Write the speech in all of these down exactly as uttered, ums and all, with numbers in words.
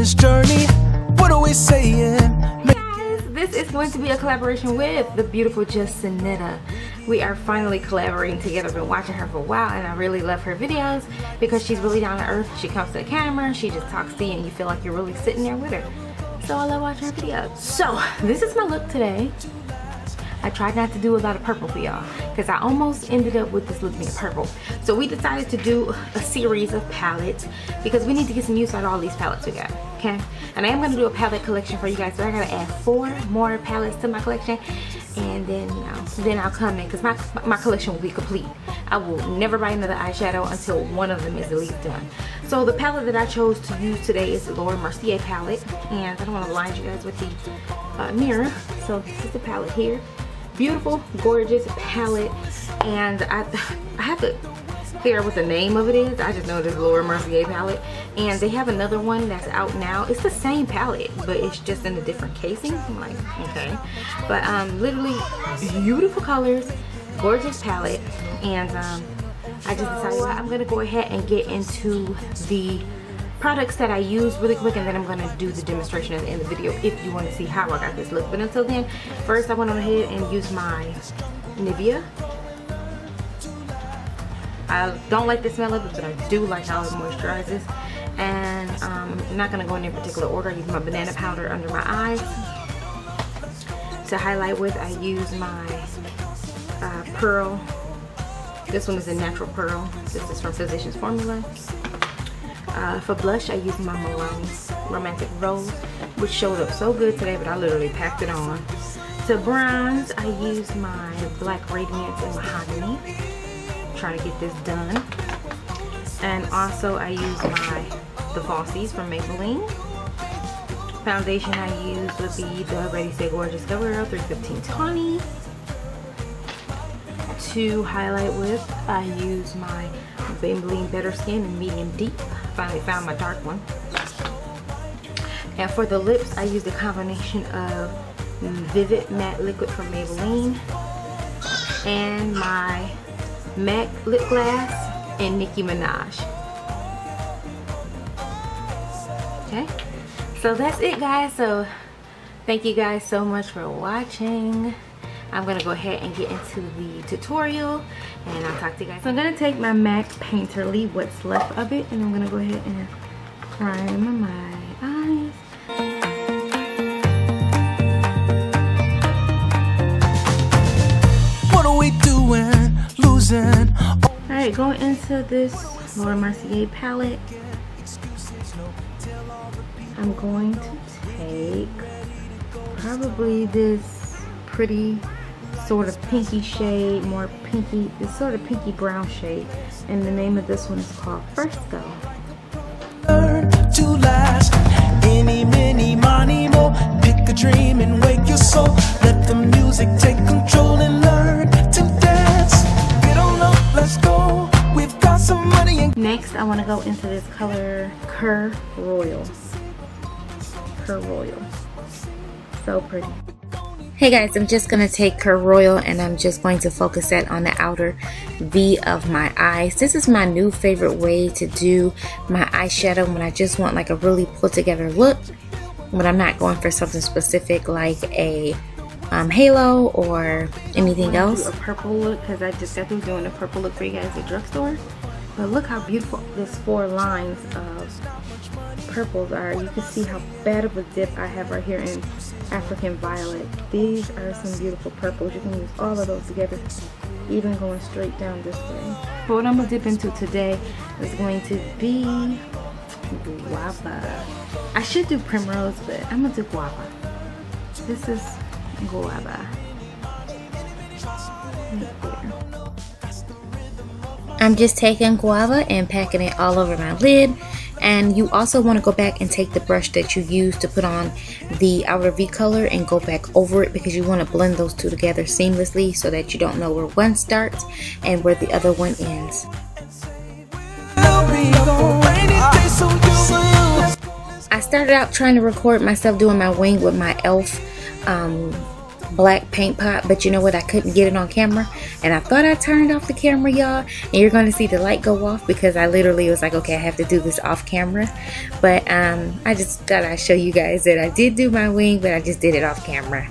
this journey. What are we saying? This is going to be a collaboration with the beautiful JustSynetta. We are finally collaborating together. I've been watching her for a while and I really love her videos because she's really down to earth. She comes to the camera, she just talks to you and you feel like you're really sitting there with her. So I love watching her videos. So this is my look today. I tried not to do a lot of purple for y'all because I almost ended up with this look being purple. So we decided to do a series of palettes because we need to get some use out of all these palettes we got. Okay, and I am going to do a palette collection for you guys, so I gotta add four more palettes to my collection, and then you know, then I'll come in because my my collection will be complete. I will never buy another eyeshadow until one of them is at least done. So the palette that I chose to use today is the Laura Mercier palette, and I don't want to blind you guys with the uh, mirror. So this is the palette here, beautiful, gorgeous palette, and I I have to figure out what the name of it is. I just know this Laura Mercier palette, and they have another one that's out now. It's the same palette, but it's just in a different casing. I'm like, okay, but um, literally beautiful colors, gorgeous palette, and um, I just decided well, I'm gonna go ahead and get into the products that I use really quick, and then I'm gonna do the demonstration at the end of the video if you want to see how I got this look. But until then, first I went on ahead and used my Nivea. I don't like the smell of it, but I do like how it moisturizes. And um, I'm not gonna go in any particular order. I use my banana powder under my eyes. To highlight with, I use my uh, Pearl. This one is a natural pearl. This is from Physicians Formula. Uh, for blush, I use my Milani Romantic Rose, which showed up so good today, but I literally packed it on. To bronze, I use my Black Radiance and Mahogany. Trying to get this done. And also I use my the falsies from Maybelline. Foundation I use would be the Ready Stay Gorgeous Covergirl three fifteen twenty. To highlight with, I use my Maybelline Better Skin in Medium Deep. Finally found my dark one. And for the lips, I use the combination of Vivid Matte Liquid from Maybelline and my MAC Lip Glass and Nicki Minaj. Okay, so that's it guys. So thank you guys so much for watching. I'm gonna go ahead and get into the tutorial and I'll talk to you guys. So I'm gonna take my MAC Painterly, what's left of it, and I'm gonna go ahead and prime my eyes. What are we doing? Alright, going into this Laura Mercier palette, I'm going to take probably this pretty sort of pinky shade, more pinky, this sort of pinky brown shade, and the name of this one is called First Go. Pick a dream and wake your soul. Let the music take control and learn to dance. Let's go. We've got some money. Next, I want to go into this color Curl Royal. Curl Royal. So pretty. Hey guys, I'm just going to take Curl Royal and I'm just going to focus that on the outer V of my eyes. This is my new favorite way to do my eyeshadow when I just want like a really put together look. When I'm not going for something specific like a Um, halo or anything else. A purple look because I just got through doing a purple look for you guys at the drugstore. But look how beautiful this four lines of purples are. You can see how bad of a dip I have right here in African Violet. These are some beautiful purples. You can use all of those together, even going straight down this way. But what I'm gonna dip into today is going to be Guava. I should do Primrose, but I'm gonna do Guava. This is Guava. I'm just taking Guava and packing it all over my lid, and you also want to go back and take the brush that you used to put on the outer V color and go back over it because you want to blend those two together seamlessly so that you don't know where one starts and where the other one ends. I started out trying to record myself doing my wing with my Elf Um, black paint pot, but you know what, I couldn't get it on camera, and I thought I turned off the camera, y'all, and you're going to see the light go off because I literally was like, okay, I have to do this off camera. But um, I just thought I'd show you guys that I did do my wing, but I just did it off camera.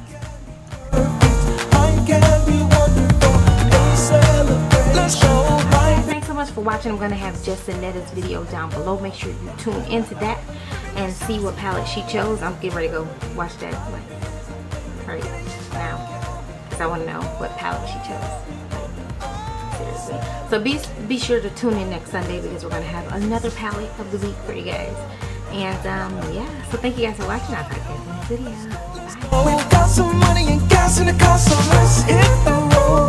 Thanks so much for watching. I'm going to have JustSynetta's video down below. Make sure you tune into that and see what palette she chose. I'm getting ready to go watch that like, right now because I want to know what palette she chose. Seriously. So be, be sure to tune in next Sunday because we're going to have another palette of the week for you guys. And um, yeah, so thank you guys for watching. I'll talk to you guys in the next video. Bye.